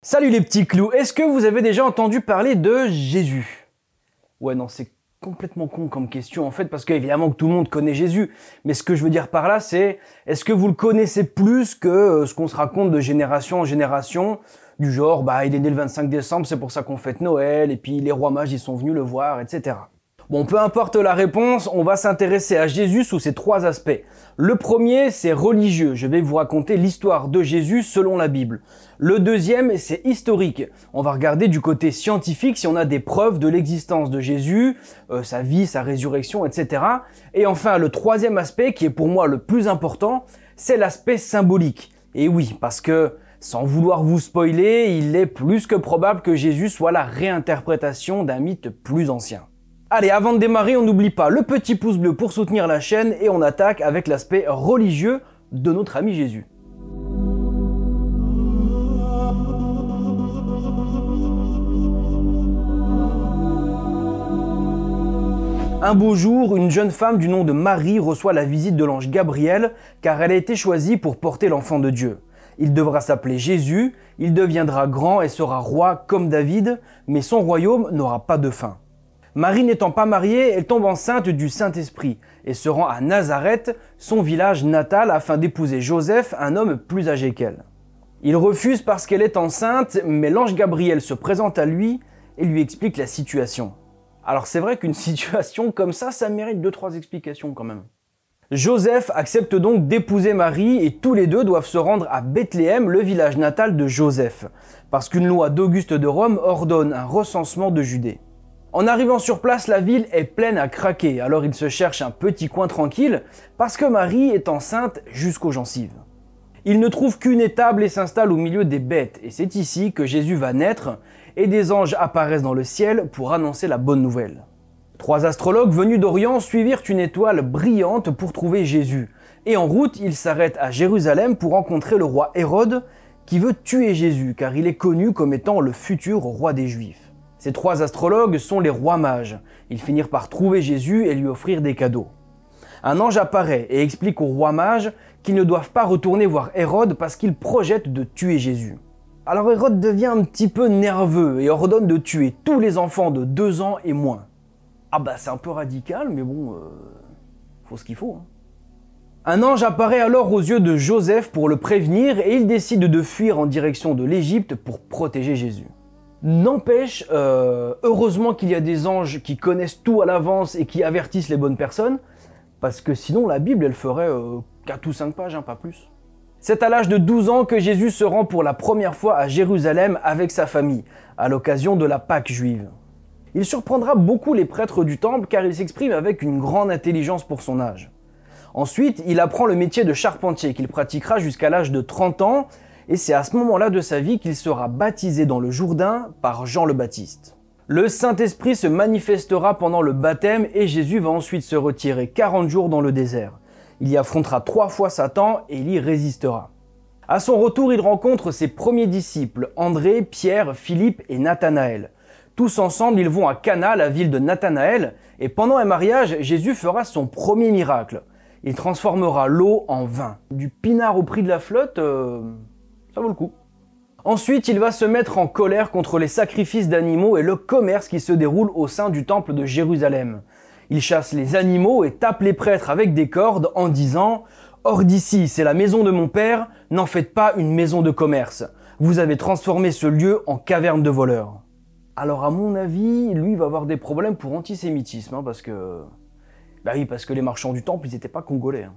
Salut les petits clous, est-ce que vous avez déjà entendu parler de Jésus? Ouais non, c'est complètement con comme question en fait, parce qu'évidemment que tout le monde connaît Jésus, mais ce que je veux dire par là c'est, est-ce que vous le connaissez plus que ce qu'on se raconte de génération en génération, du genre bah il est né le 25 décembre, c'est pour ça qu'on fête Noël, et puis les rois mages ils sont venus le voir, etc. Bon, peu importe la réponse, on va s'intéresser à Jésus sous ces trois aspects. Le premier, c'est religieux. Je vais vous raconter l'histoire de Jésus selon la Bible. Le deuxième, c'est historique. On va regarder du côté scientifique si on a des preuves de l'existence de Jésus, sa vie, sa résurrection, etc. Et enfin, le troisième aspect, qui est pour moi le plus important, c'est l'aspect symbolique. Et oui, parce que, sans vouloir vous spoiler, il est plus que probable que Jésus soit la réinterprétation d'un mythe plus ancien. Allez, avant de démarrer, on n'oublie pas le petit pouce bleu pour soutenir la chaîne et on attaque avec l'aspect religieux de notre ami Jésus. Un beau jour, une jeune femme du nom de Marie reçoit la visite de l'ange Gabriel car elle a été choisie pour porter l'enfant de Dieu. Il devra s'appeler Jésus, il deviendra grand et sera roi comme David, mais son royaume n'aura pas de fin. Marie n'étant pas mariée, elle tombe enceinte du Saint-Esprit et se rend à Nazareth, son village natal, afin d'épouser Joseph, un homme plus âgé qu'elle. Il refuse parce qu'elle est enceinte, mais l'ange Gabriel se présente à lui et lui explique la situation. Alors c'est vrai qu'une situation comme ça, ça mérite 2-3 explications quand même. Joseph accepte donc d'épouser Marie et tous les deux doivent se rendre à Bethléem, le village natal de Joseph, parce qu'une loi d'Auguste de Rome ordonne un recensement de Judée. En arrivant sur place, la ville est pleine à craquer, alors ils se cherchent un petit coin tranquille, parce que Marie est enceinte jusqu'aux gencives. Ils ne trouvent qu'une étable et s'installent au milieu des bêtes, et c'est ici que Jésus va naître, et des anges apparaissent dans le ciel pour annoncer la bonne nouvelle. 3 astrologues venus d'Orient suivirent une étoile brillante pour trouver Jésus, et en route, ils s'arrêtent à Jérusalem pour rencontrer le roi Hérode, qui veut tuer Jésus, car il est connu comme étant le futur roi des Juifs. Ces 3 astrologues sont les rois mages. Ils finirent par trouver Jésus et lui offrir des cadeaux. Un ange apparaît et explique aux rois mages qu'ils ne doivent pas retourner voir Hérode parce qu'il projette de tuer Jésus. Alors Hérode devient un petit peu nerveux et ordonne de tuer tous les enfants de 2 ans et moins. Ah bah c'est un peu radical, mais bon, faut ce qu'il faut. Un ange apparaît alors aux yeux de Joseph pour le prévenir et il décide de fuir en direction de l'Égypte pour protéger Jésus. N'empêche, heureusement qu'il y a des anges qui connaissent tout à l'avance et qui avertissent les bonnes personnes, parce que sinon la Bible elle ferait 4 ou 5 pages, hein, pas plus. C'est à l'âge de 12 ans que Jésus se rend pour la première fois à Jérusalem avec sa famille, à l'occasion de la Pâque juive. Il surprendra beaucoup les prêtres du temple car il s'exprime avec une grande intelligence pour son âge. Ensuite, il apprend le métier de charpentier qu'il pratiquera jusqu'à l'âge de 30 ans, et c'est à ce moment-là de sa vie qu'il sera baptisé dans le Jourdain par Jean le Baptiste. Le Saint-Esprit se manifestera pendant le baptême et Jésus va ensuite se retirer 40 jours dans le désert. Il y affrontera 3 fois Satan et il y résistera. À son retour, il rencontre ses premiers disciples, André, Pierre, Philippe et Nathanaël. Tous ensemble, ils vont à Cana, la ville de Nathanaël, et pendant un mariage, Jésus fera son premier miracle. Il transformera l'eau en vin. Du pinard au prix de la flotte, ça vaut le coup. Ensuite, il va se mettre en colère contre les sacrifices d'animaux et le commerce qui se déroule au sein du temple de Jérusalem. Il chasse les animaux et tape les prêtres avec des cordes en disant « Hors d'ici, c'est la maison de mon père, n'en faites pas une maison de commerce. Vous avez transformé ce lieu en caverne de voleurs. » Alors à mon avis, lui va avoir des problèmes pour antisémitisme, hein, parce que... Bah oui, parce que les marchands du temple, ils n'étaient pas congolais. Hein.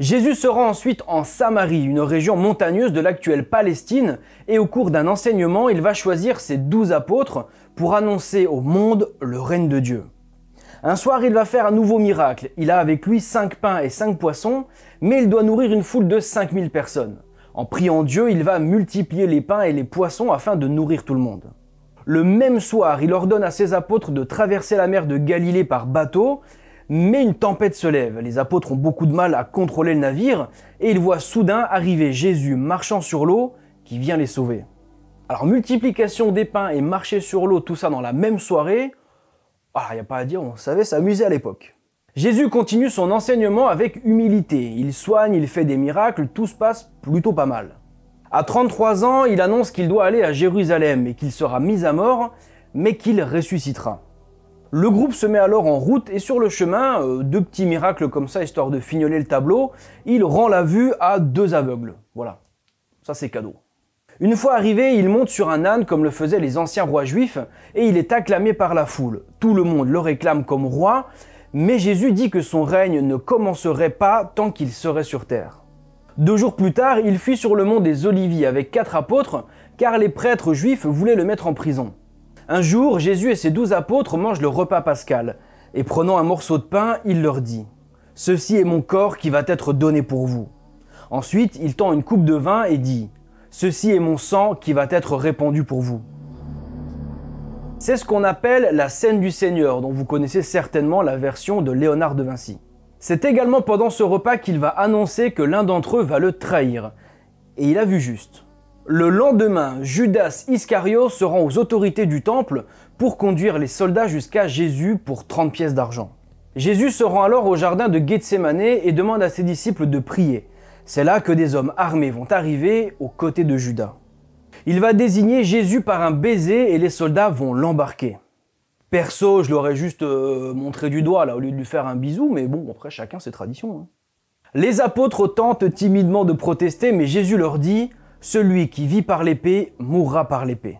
Jésus se rend ensuite en Samarie, une région montagneuse de l'actuelle Palestine, et au cours d'un enseignement, il va choisir ses 12 apôtres pour annoncer au monde le règne de Dieu. Un soir, il va faire un nouveau miracle. Il a avec lui 5 pains et 5 poissons, mais il doit nourrir une foule de 5000 personnes. En priant Dieu, il va multiplier les pains et les poissons afin de nourrir tout le monde. Le même soir, il ordonne à ses apôtres de traverser la mer de Galilée par bateau, mais une tempête se lève, les apôtres ont beaucoup de mal à contrôler le navire et ils voient soudain arriver Jésus marchant sur l'eau qui vient les sauver. Alors multiplication des pains et marcher sur l'eau, tout ça dans la même soirée, il n'y a pas à dire, on savait s'amuser à l'époque. Jésus continue son enseignement avec humilité, il soigne, il fait des miracles, tout se passe plutôt pas mal. À 33 ans, il annonce qu'il doit aller à Jérusalem et qu'il sera mis à mort, mais qu'il ressuscitera. Le groupe se met alors en route et sur le chemin, deux petits miracles comme ça, histoire de fignoler le tableau, il rend la vue à deux aveugles. Voilà, ça c'est cadeau. Une fois arrivé, il monte sur un âne comme le faisaient les anciens rois juifs et il est acclamé par la foule. Tout le monde le réclame comme roi, mais Jésus dit que son règne ne commencerait pas tant qu'il serait sur terre. 2 jours plus tard, il fuit sur le mont des Oliviers avec 4 apôtres, car les prêtres juifs voulaient le mettre en prison. Un jour, Jésus et ses 12 apôtres mangent le repas pascal, et prenant un morceau de pain, il leur dit « Ceci est mon corps qui va être donné pour vous ». Ensuite, il tend une coupe de vin et dit « Ceci est mon sang qui va être répandu pour vous ». C'est ce qu'on appelle la scène du Seigneur, dont vous connaissez certainement la version de Léonard de Vinci. C'est également pendant ce repas qu'il va annoncer que l'un d'entre eux va le trahir, et il a vu juste. Le lendemain, Judas Iscariote se rend aux autorités du temple pour conduire les soldats jusqu'à Jésus pour 30 pièces d'argent. Jésus se rend alors au jardin de Gethsémane et demande à ses disciples de prier. C'est là que des hommes armés vont arriver aux côtés de Judas. Il va désigner Jésus par un baiser et les soldats vont l'embarquer. Perso, je l'aurais juste montré du doigt là, au lieu de lui faire un bisou, mais bon, après chacun ses traditions. Hein. Les apôtres tentent timidement de protester, mais Jésus leur dit « Celui qui vit par l'épée mourra par l'épée ».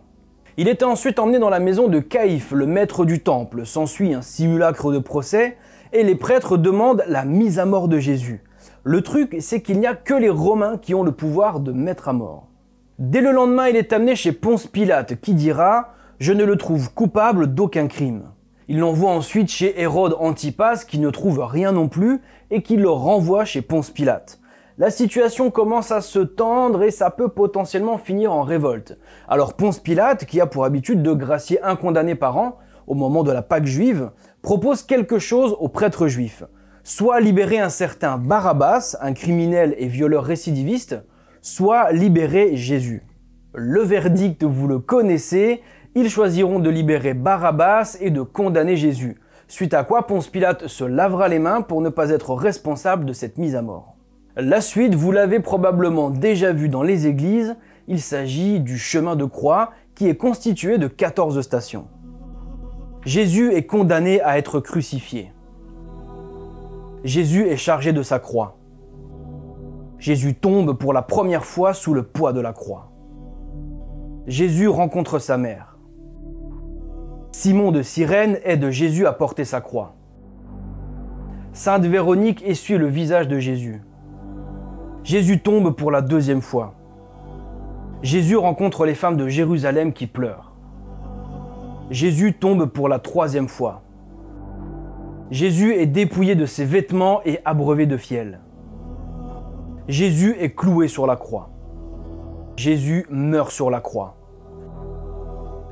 Il est ensuite emmené dans la maison de Caïphe, le maître du temple. S'ensuit un simulacre de procès et les prêtres demandent la mise à mort de Jésus. Le truc, c'est qu'il n'y a que les Romains qui ont le pouvoir de mettre à mort. Dès le lendemain, il est amené chez Ponce Pilate qui dira « Je ne le trouve coupable d'aucun crime ». Il l'envoie ensuite chez Hérode Antipas qui ne trouve rien non plus et qui le renvoie chez Ponce Pilate. La situation commence à se tendre et ça peut potentiellement finir en révolte. Alors Ponce Pilate, qui a pour habitude de gracier un condamné par an, au moment de la Pâque juive, propose quelque chose aux prêtres juifs. Soit libérer un certain Barabbas, un criminel et violeur récidiviste, soit libérer Jésus. Le verdict, vous le connaissez, ils choisiront de libérer Barabbas et de condamner Jésus. Suite à quoi Ponce Pilate se lavera les mains pour ne pas être responsable de cette mise à mort. La suite, vous l'avez probablement déjà vu dans les églises, il s'agit du chemin de croix qui est constitué de 14 stations. Jésus est condamné à être crucifié. Jésus est chargé de sa croix. Jésus tombe pour la première fois sous le poids de la croix. Jésus rencontre sa mère. Simon de Cyrène aide Jésus à porter sa croix. Sainte Véronique essuie le visage de Jésus. Jésus tombe pour la 2e fois. Jésus rencontre les femmes de Jérusalem qui pleurent. Jésus tombe pour la 3e fois. Jésus est dépouillé de ses vêtements et abreuvé de fiel. Jésus est cloué sur la croix. Jésus meurt sur la croix.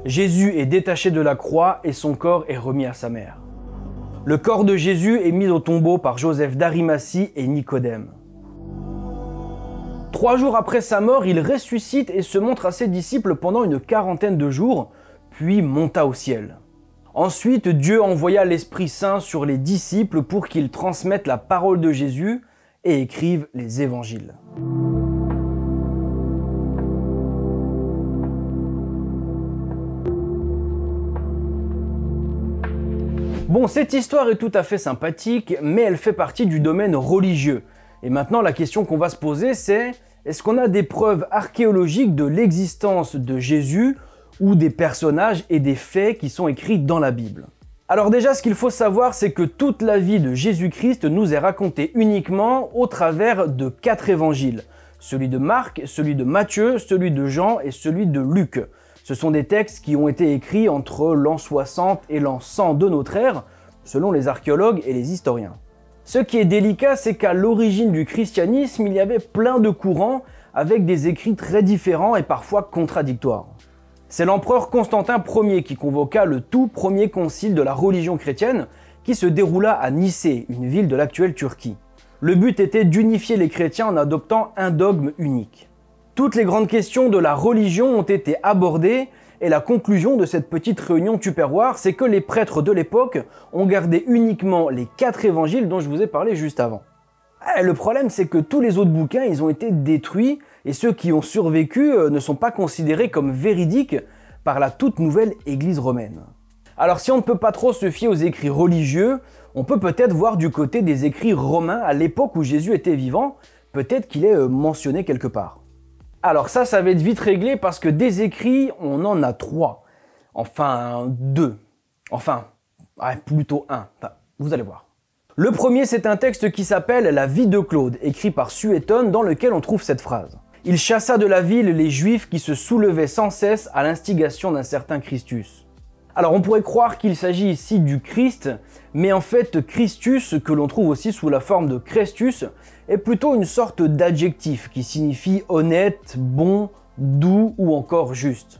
Jésus est détaché de la croix et son corps est remis à sa mère. Le corps de Jésus est mis au tombeau par Joseph d'Arimathie et Nicodème. 3 jours après sa mort, il ressuscite et se montre à ses disciples pendant une 40aine de jours, puis monta au ciel. Ensuite, Dieu envoya l'Esprit Saint sur les disciples pour qu'ils transmettent la parole de Jésus et écrivent les évangiles. Bon, cette histoire est tout à fait sympathique, mais elle fait partie du domaine religieux. Et maintenant, la question qu'on va se poser, c'est est-ce qu'on a des preuves archéologiques de l'existence de Jésus ou des personnages et des faits qui sont écrits dans la Bible? Alors déjà, ce qu'il faut savoir, c'est que toute la vie de Jésus-Christ nous est racontée uniquement au travers de 4 évangiles. Celui de Marc, celui de Matthieu, celui de Jean et celui de Luc. Ce sont des textes qui ont été écrits entre l'an 60 et l'an 100 de notre ère, selon les archéologues et les historiens. Ce qui est délicat, c'est qu'à l'origine du christianisme, il y avait plein de courants avec des écrits très différents et parfois contradictoires. C'est l'empereur Constantin Ier qui convoqua le tout premier concile de la religion chrétienne qui se déroula à Nicée, une ville de l'actuelle Turquie. Le but était d'unifier les chrétiens en adoptant un dogme unique. Toutes les grandes questions de la religion ont été abordées et la conclusion de cette petite réunion tupperware, c'est que les prêtres de l'époque ont gardé uniquement les 4 évangiles dont je vous ai parlé juste avant. Et le problème, c'est que tous les autres bouquins, ils ont été détruits et ceux qui ont survécu ne sont pas considérés comme véridiques par la toute nouvelle Église romaine. Alors si on ne peut pas trop se fier aux écrits religieux, on peut peut-être voir du côté des écrits romains à l'époque où Jésus était vivant, peut-être qu'il est mentionné quelque part. Alors ça va être vite réglé parce que des écrits, on en a 3. Enfin, 2. Enfin, ouais, plutôt 1. Enfin, vous allez voir. Le premier, c'est un texte qui s'appelle « La vie de Claude », écrit par Suétone, dans lequel on trouve cette phrase. « Il chassa de la ville les Juifs qui se soulevaient sans cesse à l'instigation d'un certain Christus. » Alors on pourrait croire qu'il s'agit ici du Christ, mais en fait Christus, que l'on trouve aussi sous la forme de Crestus, est plutôt une sorte d'adjectif qui signifie honnête, bon, doux ou encore juste.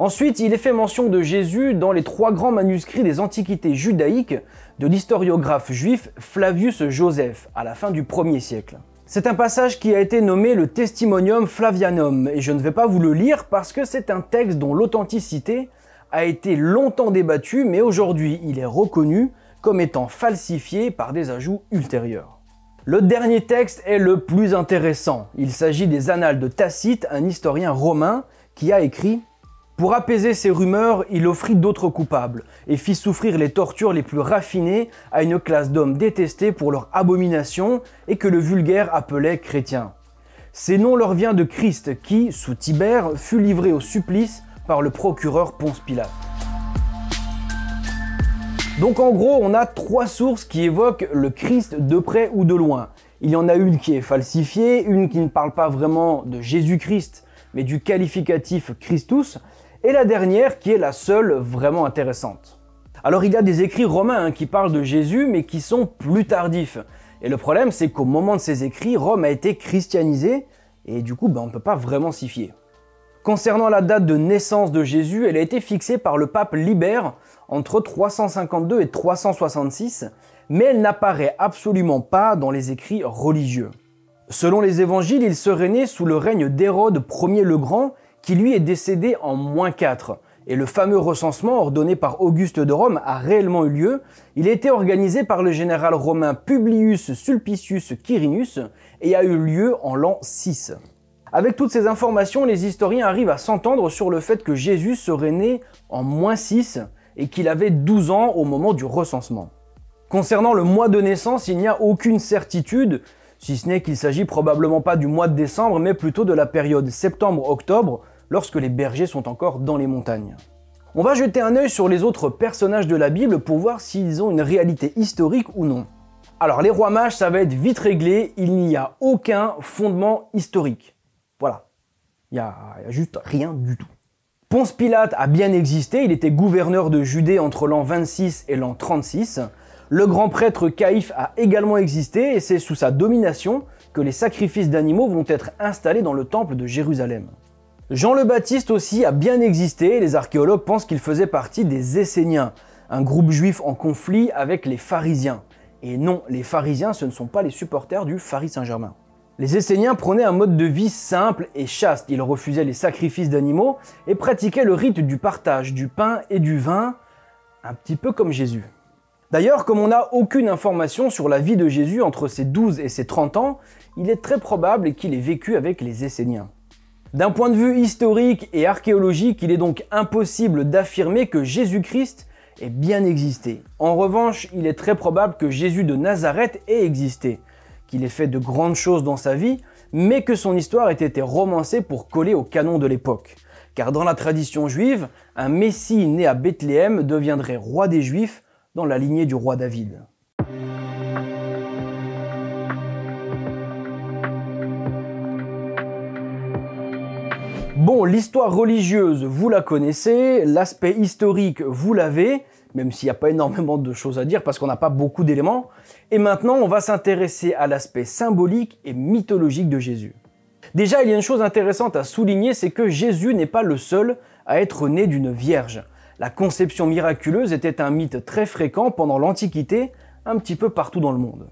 Ensuite, il est fait mention de Jésus dans les 3 grands manuscrits des antiquités judaïques de l'historiographe juif Flavius Joseph à la fin du 1er siècle. C'est un passage qui a été nommé le Testimonium Flavianum et je ne vais pas vous le lire parce que c'est un texte dont l'authenticité a été longtemps débattu, mais aujourd'hui il est reconnu comme étant falsifié par des ajouts ultérieurs. Le dernier texte est le plus intéressant. Il s'agit des Annales de Tacite, un historien romain qui a écrit « Pour apaiser ces rumeurs, il offrit d'autres coupables et fit souffrir les tortures les plus raffinées à une classe d'hommes détestés pour leur abomination et que le vulgaire appelait chrétiens. Ces noms leur viennent de Christ qui, sous Tibère, fut livré au supplice par le procureur Ponce Pilate. » Donc en gros, on a 3 sources qui évoquent le Christ de près ou de loin. Il y en a une qui est falsifiée, une qui ne parle pas vraiment de Jésus-Christ, mais du qualificatif Christus, et la dernière qui est la seule vraiment intéressante. Alors il y a des écrits romains qui parlent de Jésus, mais qui sont plus tardifs. Et le problème, c'est qu'au moment de ces écrits, Rome a été christianisée, et du coup, on ne peut pas vraiment s'y fier. Concernant la date de naissance de Jésus, elle a été fixée par le pape Libère entre 352 et 366, mais elle n'apparaît absolument pas dans les écrits religieux. Selon les évangiles, il serait né sous le règne d'Hérode Ier le Grand, qui lui est décédé en -4, et le fameux recensement ordonné par Auguste de Rome a réellement eu lieu. Il a été organisé par le général romain Publius Sulpicius Quirinus et a eu lieu en l'an 6. Avec toutes ces informations, les historiens arrivent à s'entendre sur le fait que Jésus serait né en -6 et qu'il avait 12 ans au moment du recensement. Concernant le mois de naissance, il n'y a aucune certitude, si ce n'est qu'il s'agit probablement pas du mois de décembre, mais plutôt de la période septembre-octobre, lorsque les bergers sont encore dans les montagnes. On va jeter un œil sur les autres personnages de la Bible pour voir s'ils ont une réalité historique ou non. Alors les rois mages, ça va être vite réglé, il n'y a aucun fondement historique. Voilà, il n'y a juste rien du tout. Ponce Pilate a bien existé, il était gouverneur de Judée entre l'an 26 et l'an 36. Le grand prêtre Caïphe a également existé et c'est sous sa domination que les sacrifices d'animaux vont être installés dans le temple de Jérusalem. Jean le Baptiste aussi a bien existé et les archéologues pensent qu'il faisait partie des Esséniens, un groupe juif en conflit avec les pharisiens. Et non, les pharisiens, ce ne sont pas les supporters du Paris Saint-Germain. Les Esséniens prenaient un mode de vie simple et chaste, ils refusaient les sacrifices d'animaux et pratiquaient le rite du partage du pain et du vin, un petit peu comme Jésus. D'ailleurs, comme on n'a aucune information sur la vie de Jésus entre ses 12 et ses 30 ans, il est très probable qu'il ait vécu avec les Esséniens. D'un point de vue historique et archéologique, il est donc impossible d'affirmer que Jésus-Christ ait bien existé. En revanche, il est très probable que Jésus de Nazareth ait existé, qu'il ait fait de grandes choses dans sa vie, mais que son histoire ait été romancée pour coller au canon de l'époque. Car dans la tradition juive, un messie né à Bethléem deviendrait roi des Juifs dans la lignée du roi David. Bon, l'histoire religieuse, vous la connaissez, l'aspect historique, vous l'avez, même s'il n'y a pas énormément de choses à dire parce qu'on n'a pas beaucoup d'éléments. Et maintenant, on va s'intéresser à l'aspect symbolique et mythologique de Jésus. Déjà, il y a une chose intéressante à souligner, c'est que Jésus n'est pas le seul à être né d'une vierge. La conception miraculeuse était un mythe très fréquent pendant l'Antiquité, un petit peu partout dans le monde.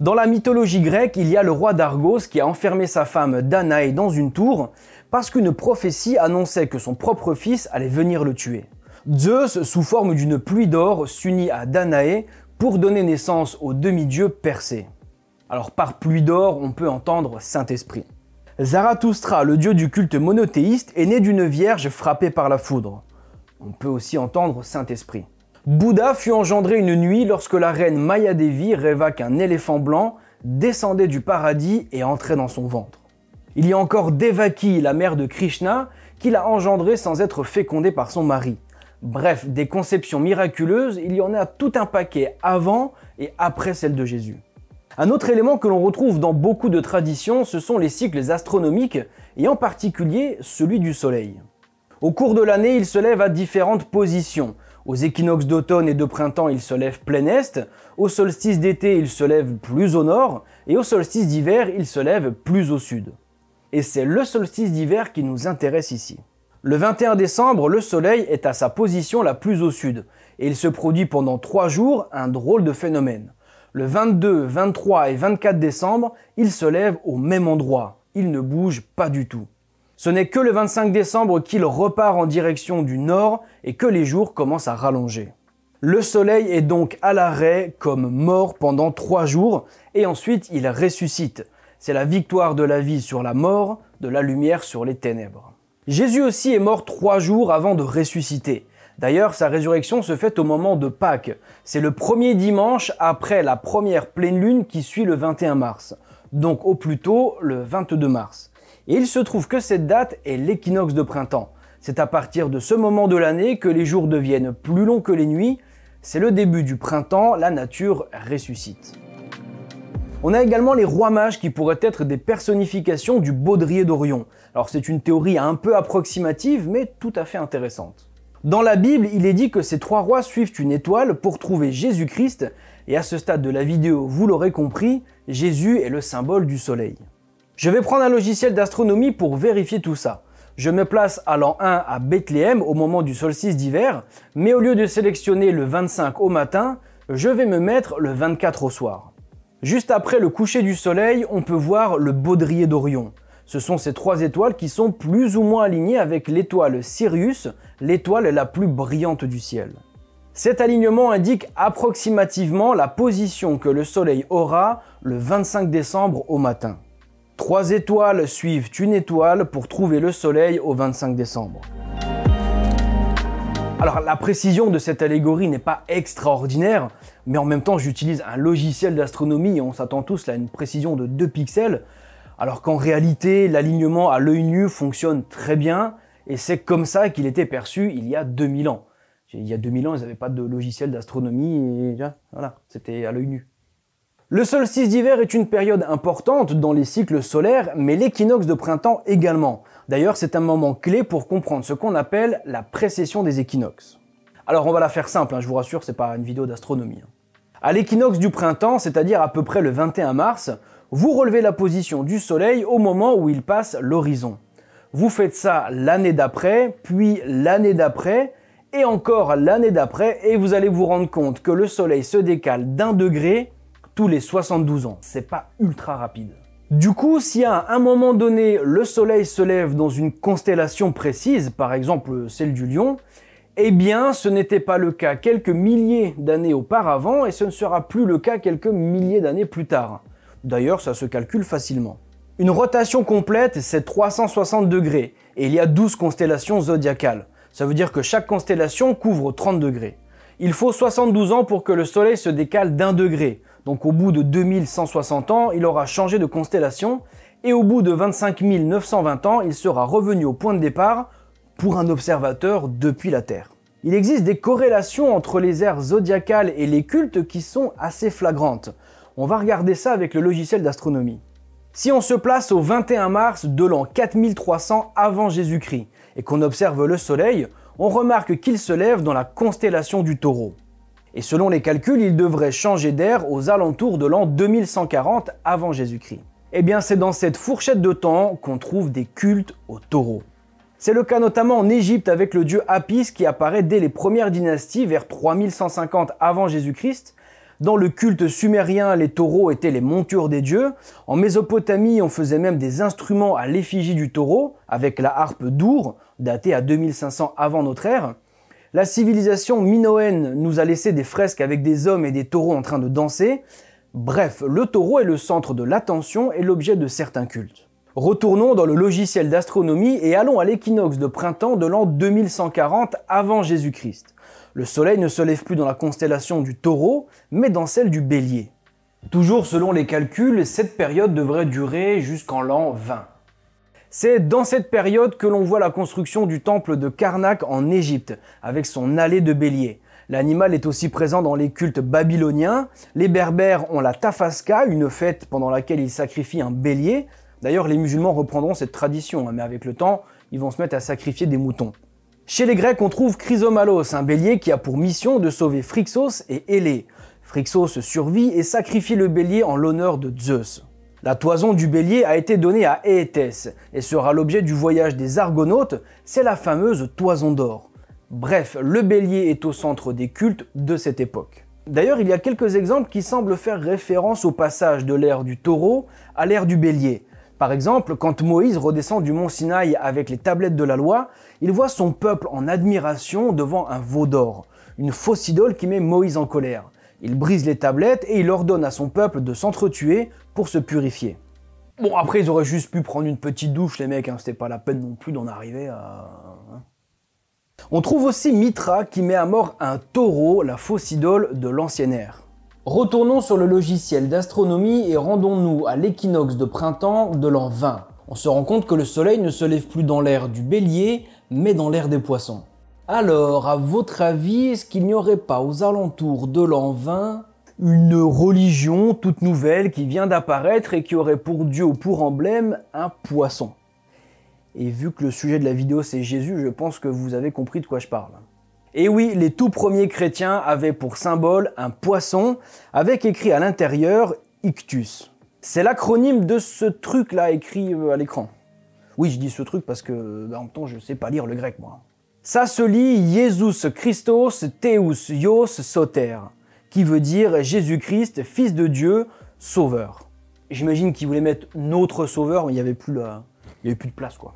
Dans la mythologie grecque, il y a le roi d'Argos qui a enfermé sa femme Danaé dans une tour parce qu'une prophétie annonçait que son propre fils allait venir le tuer. Zeus, sous forme d'une pluie d'or, s'unit à Danaé pour donner naissance au demi-dieu Persée. Alors par pluie d'or, on peut entendre Saint-Esprit. Zarathoustra, le dieu du culte monothéiste, est né d'une vierge frappée par la foudre. On peut aussi entendre Saint-Esprit. Bouddha fut engendré une nuit lorsque la reine Mayadevi rêva qu'un éléphant blanc descendait du paradis et entrait dans son ventre. Il y a encore Devaki, la mère de Krishna, qu'il a engendrée sans être fécondée par son mari. Bref, des conceptions miraculeuses, il y en a tout un paquet avant et après celle de Jésus. Un autre élément que l'on retrouve dans beaucoup de traditions, ce sont les cycles astronomiques et en particulier celui du soleil. Au cours de l'année, il se lève à différentes positions. Aux équinoxes d'automne et de printemps, il se lève plein est, au solstice d'été, il se lève plus au nord, et au solstice d'hiver, il se lève plus au sud. Et c'est le solstice d'hiver qui nous intéresse ici. Le 21 décembre, le soleil est à sa position la plus au sud, et il se produit pendant 3 jours un drôle de phénomène. Le 22, 23 et 24 décembre, il se lève au même endroit, il ne bouge pas du tout. Ce n'est que le 25 décembre qu'il repart en direction du nord et que les jours commencent à rallonger. Le soleil est donc à l'arrêt comme mort pendant 3 jours et ensuite il ressuscite. C'est la victoire de la vie sur la mort, de la lumière sur les ténèbres. Jésus aussi est mort 3 jours avant de ressusciter. D'ailleurs, sa résurrection se fait au moment de Pâques. C'est le premier dimanche après la première pleine lune qui suit le 21 mars, donc au plus tôt le 22 mars. Et il se trouve que cette date est l'équinoxe de printemps. C'est à partir de ce moment de l'année que les jours deviennent plus longs que les nuits. C'est le début du printemps, la nature ressuscite. On a également les rois mages qui pourraient être des personnifications du baudrier d'Orion. Alors c'est une théorie un peu approximative mais tout à fait intéressante. Dans la Bible, il est dit que ces 3 rois suivent une étoile pour trouver Jésus-Christ et à ce stade de la vidéo, vous l'aurez compris, Jésus est le symbole du soleil. Je vais prendre un logiciel d'astronomie pour vérifier tout ça. Je me place à l'an 1 à Bethléem au moment du solstice d'hiver, mais au lieu de sélectionner le 25 au matin, je vais me mettre le 24 au soir. Juste après le coucher du soleil, on peut voir le baudrier d'Orion. Ce sont ces 3 étoiles qui sont plus ou moins alignées avec l'étoile Sirius, l'étoile la plus brillante du ciel. Cet alignement indique approximativement la position que le soleil aura le 25 décembre au matin. 3 étoiles suivent une étoile pour trouver le soleil au 25 décembre. Alors la précision de cette allégorie n'est pas extraordinaire, mais en même temps j'utilise un logiciel d'astronomie et on s'attend tous à une précision de 2 pixels, alors qu'en réalité l'alignement à l'œil nu fonctionne très bien et c'est comme ça qu'il était perçu il y a 2000 ans. Il y a 2000 ans ils n'avaient pas de logiciel d'astronomie, voilà, c'était à l'œil nu. Le solstice d'hiver est une période importante dans les cycles solaires, mais l'équinoxe de printemps également. D'ailleurs, c'est un moment clé pour comprendre ce qu'on appelle la précession des équinoxes. Alors on va la faire simple, je vous rassure, c'est pas une vidéo d'astronomie. À l'équinoxe du printemps, c'est-à-dire à peu près le 21 mars, vous relevez la position du soleil au moment où il passe l'horizon. Vous faites ça l'année d'après, puis l'année d'après, et encore l'année d'après, et vous allez vous rendre compte que le soleil se décale d'1 degré tous les 72 ans. C'est pas ultra rapide. Du coup, si à un moment donné, le soleil se lève dans une constellation précise, par exemple celle du Lion, eh bien ce n'était pas le cas quelques milliers d'années auparavant et ce ne sera plus le cas quelques milliers d'années plus tard. D'ailleurs, ça se calcule facilement. Une rotation complète, c'est 360 degrés et il y a 12 constellations zodiacales. Ça veut dire que chaque constellation couvre 30 degrés. Il faut 72 ans pour que le soleil se décale d'1 degré. Donc au bout de 2160 ans, il aura changé de constellation et au bout de 25 920 ans, il sera revenu au point de départ pour un observateur depuis la Terre. Il existe des corrélations entre les aires zodiacales et les cultes qui sont assez flagrantes. On va regarder ça avec le logiciel d'astronomie. Si on se place au 21 mars de l'an 4300 avant Jésus-Christ et qu'on observe le soleil, on remarque qu'il se lève dans la constellation du Taureau. Et selon les calculs, il devrait changer d'air aux alentours de l'an 2140 avant Jésus-Christ. Eh bien c'est dans cette fourchette de temps qu'on trouve des cultes au taureau. C'est le cas notamment en Égypte avec le dieu Apis qui apparaît dès les premières dynasties vers 3150 avant Jésus-Christ. Dans le culte sumérien, les taureaux étaient les montures des dieux. En Mésopotamie, on faisait même des instruments à l'effigie du taureau avec la harpe d'Our, datée à 2500 avant notre ère. La civilisation minoenne nous a laissé des fresques avec des hommes et des taureaux en train de danser. Bref, le taureau est le centre de l'attention et l'objet de certains cultes. Retournons dans le logiciel d'astronomie et allons à l'équinoxe de printemps de l'an 2140 avant Jésus-Christ. Le soleil ne se lève plus dans la constellation du Taureau, mais dans celle du Bélier. Toujours selon les calculs, cette période devrait durer jusqu'en l'an 20. C'est dans cette période que l'on voit la construction du temple de Karnak en Égypte, avec son allée de bélier. L'animal est aussi présent dans les cultes babyloniens. Les Berbères ont la Tafaska, une fête pendant laquelle ils sacrifient un bélier. D'ailleurs, les musulmans reprendront cette tradition, mais avec le temps, ils vont se mettre à sacrifier des moutons. Chez les Grecs, on trouve Chrysomalos, un bélier qui a pour mission de sauver Phryxos et Hélé. Phryxos survit et sacrifie le bélier en l'honneur de Zeus. La toison du bélier a été donnée à Éétès et sera l'objet du voyage des Argonautes, c'est la fameuse toison d'or. Bref, le bélier est au centre des cultes de cette époque. D'ailleurs, il y a quelques exemples qui semblent faire référence au passage de l'ère du taureau à l'ère du bélier. Par exemple, quand Moïse redescend du mont Sinaï avec les tablettes de la loi, il voit son peuple en admiration devant un veau d'or, une fausse idole qui met Moïse en colère. Il brise les tablettes et il ordonne à son peuple de s'entretuer pour se purifier. Bon, après, ils auraient juste pu prendre une petite douche, les mecs, hein, c'était pas la peine non plus d'en arriver à... On trouve aussi Mithra qui met à mort un taureau, la fausse idole de l'ancienne ère. Retournons sur le logiciel d'astronomie et rendons-nous à l'équinoxe de printemps de l'an 20. On se rend compte que le soleil ne se lève plus dans l'ère du bélier, mais dans l'ère des poissons. Alors, à votre avis, est-ce qu'il n'y aurait pas aux alentours de l'an 20 une religion toute nouvelle qui vient d'apparaître et qui aurait pour dieu ou pour emblème un poisson? Et vu que le sujet de la vidéo c'est Jésus, je pense que vous avez compris de quoi je parle. Et oui, les tout premiers chrétiens avaient pour symbole un poisson avec écrit à l'intérieur Ictus. C'est l'acronyme de ce truc là écrit à l'écran. Oui, je dis ce truc parce que en même temps je sais pas lire le grec moi. Ça se lit Jesus Christos Theus Ios Soter, qui veut dire Jésus-Christ, fils de Dieu, sauveur. J'imagine qu'ils voulaient mettre notre sauveur, mais il n'y avait plus de place, quoi.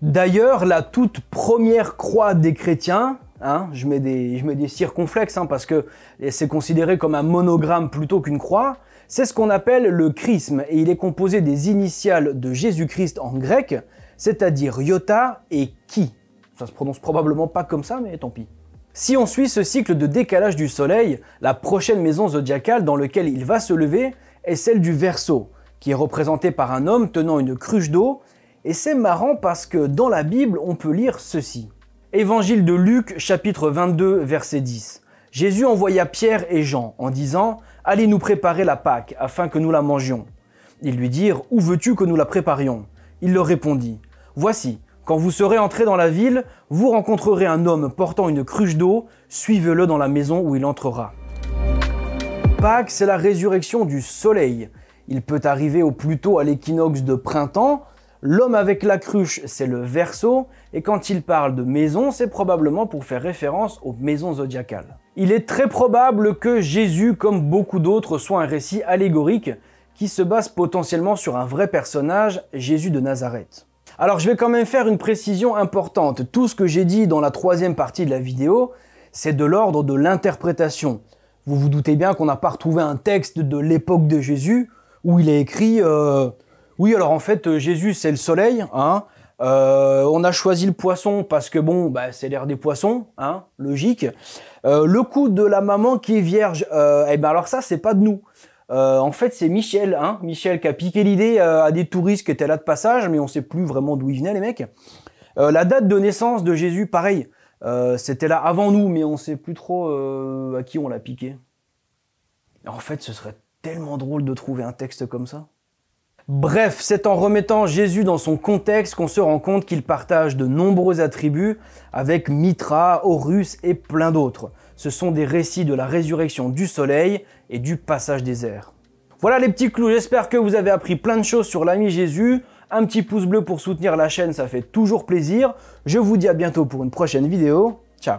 D'ailleurs, la toute première croix des chrétiens, hein, je mets des circonflexes, hein, parce que c'est considéré comme un monogramme plutôt qu'une croix, c'est ce qu'on appelle le chrisme, et il est composé des initiales de Jésus-Christ en grec, c'est-à-dire iota et chi. Ça se prononce probablement pas comme ça, mais tant pis. Si on suit ce cycle de décalage du soleil, la prochaine maison zodiacale dans laquelle il va se lever est celle du Verseau, qui est représentée par un homme tenant une cruche d'eau, et c'est marrant parce que dans la Bible, on peut lire ceci. Évangile de Luc, chapitre 22, verset 10. Jésus envoya Pierre et Jean en disant « Allez nous préparer la Pâque, afin que nous la mangions. » Ils lui dirent « Où veux-tu que nous la préparions ?» Il leur répondit « Voici. Quand vous serez entrés dans la ville, vous rencontrerez un homme portant une cruche d'eau, suivez-le dans la maison où il entrera. » Pâques, c'est la résurrection du soleil. Il peut arriver au plus tôt à l'équinoxe de printemps. L'homme avec la cruche, c'est le Verseau, et quand il parle de maison, c'est probablement pour faire référence aux maisons zodiacales. Il est très probable que Jésus, comme beaucoup d'autres, soit un récit allégorique qui se base potentiellement sur un vrai personnage, Jésus de Nazareth. Alors je vais quand même faire une précision importante, tout ce que j'ai dit dans la troisième partie de la vidéo, c'est de l'ordre de l'interprétation. Vous vous doutez bien qu'on n'a pas retrouvé un texte de l'époque de Jésus où il est écrit « Oui alors en fait Jésus c'est le soleil, hein, on a choisi le poisson parce que bon, bah, c'est l'ère des poissons, hein, logique. Le coup de la maman qui est vierge, eh ben alors ça c'est pas de nous. » En fait, c'est Michel, hein, Michel qui a piqué l'idée à des touristes qui étaient là de passage, mais on sait plus vraiment d'où ils venaient, les mecs. La date de naissance de Jésus, pareil, c'était là avant nous, mais on sait plus trop à qui on l'a piqué. En fait, ce serait tellement drôle de trouver un texte comme ça. Bref, c'est en remettant Jésus dans son contexte qu'on se rend compte qu'il partage de nombreux attributs avec Mithra, Horus et plein d'autres. Ce sont des récits de la résurrection du soleil et du passage des airs. Voilà les petits clous, j'espère que vous avez appris plein de choses sur l'ami Jésus. Un petit pouce bleu pour soutenir la chaîne, ça fait toujours plaisir. Je vous dis à bientôt pour une prochaine vidéo. Ciao!